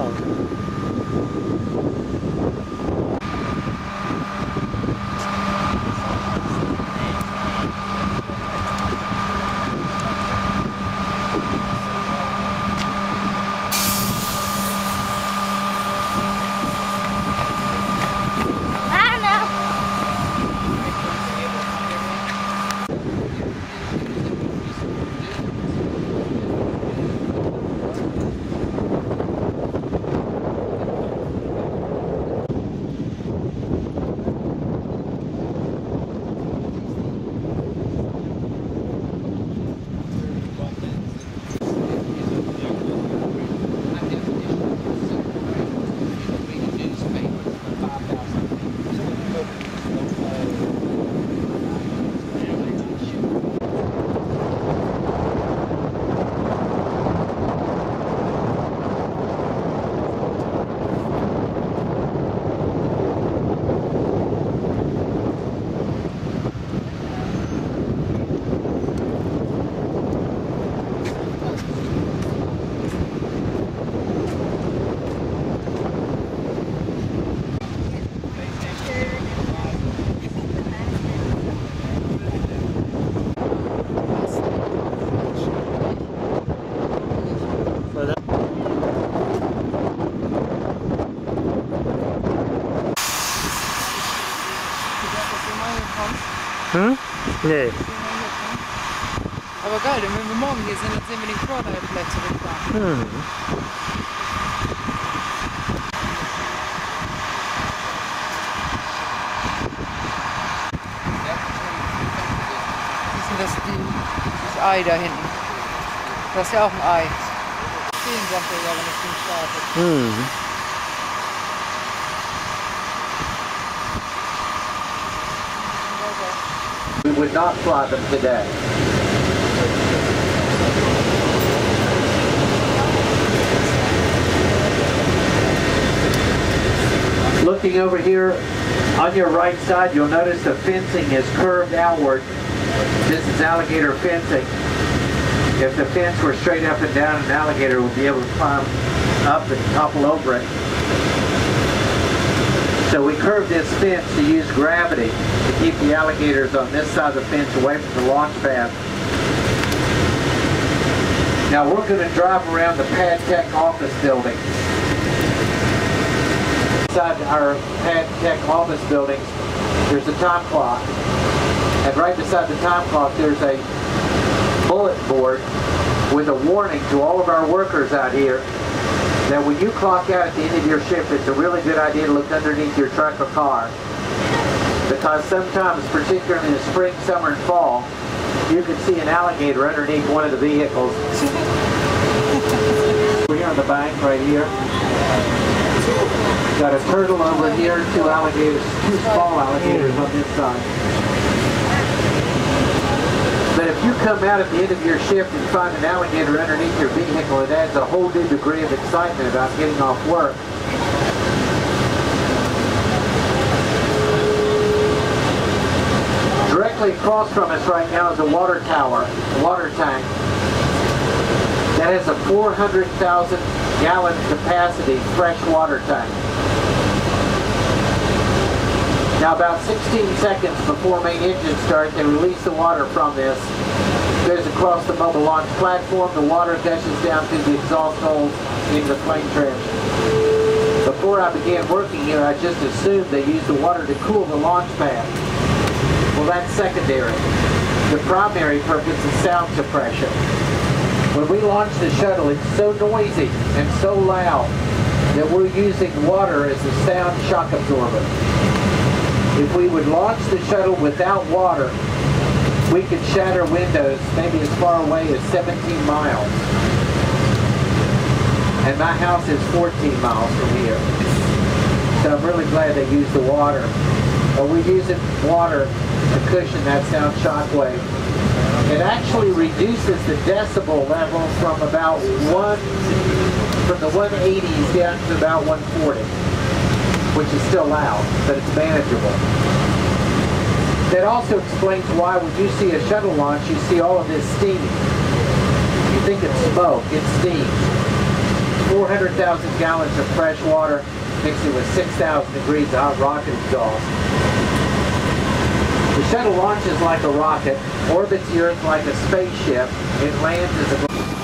Genau. Hm? Nee. Aber geil, denn wenn wir morgen hier sind, dann sehen wir den Crawler vielleicht zurückfahren. Hm. Das ist das Ei da hinten. Das ist ja auch ein Ei. Den sagt er ja, wenn das Ding startet. Hm. We would not fly them today. Looking over here, on your right side, you'll notice the fencing is curved outward. This is alligator fencing. If the fence were straight up and down, an alligator would be able to climb up and topple over it. So we curved this fence to use gravity to keep the alligators on this side of the fence away from the launch pad. Now we're going to drive around the PadTech office building. Inside our PadTech office buildings, there's a time clock. And right beside the time clock, there's a bullet board with a warning to all of our workers out here. Now when you clock out at the end of your shift, it's a really good idea to look underneath your truck or car. Because sometimes, particularly in the spring, summer, and fall, you can see an alligator underneath one of the vehicles. We're here on the bank right here. Got a turtle over here, two alligators, two small alligators on this side. But if you come out at the end of your shift and find an alligator underneath your vehicle, it adds a whole new degree of excitement about getting off work. Across from us right now is a water tower, a water tank, that has a 400,000 gallon capacity fresh water tank. Now about 16 seconds before main engine start, they release the water from this. It goes across the mobile launch platform, the water gushes down through the exhaust holes into the plane trench. Before I began working here, I just assumed they used the water to cool the launch pad. Well, that's secondary. The primary purpose is sound suppression. When we launch the shuttle, it's so noisy and so loud that we're using water as a sound shock absorber. If we would launch the shuttle without water, we could shatter windows maybe as far away as 17 miles. And my house is 14 miles from here. So I'm really glad they used the water. But we're using water to cushion that sound shockwave. It actually reduces the decibel level from about from the 180s down to about 140, which is still loud, but it's manageable. That also explains why when you see a shuttle launch, you see all of this steam. You think it's smoke, it's steam. 400,000 gallons of fresh water mixing with 6,000 degrees of hot rocket exhaust. The shuttle launches like a rocket, orbits the Earth like a spaceship, and lands as a...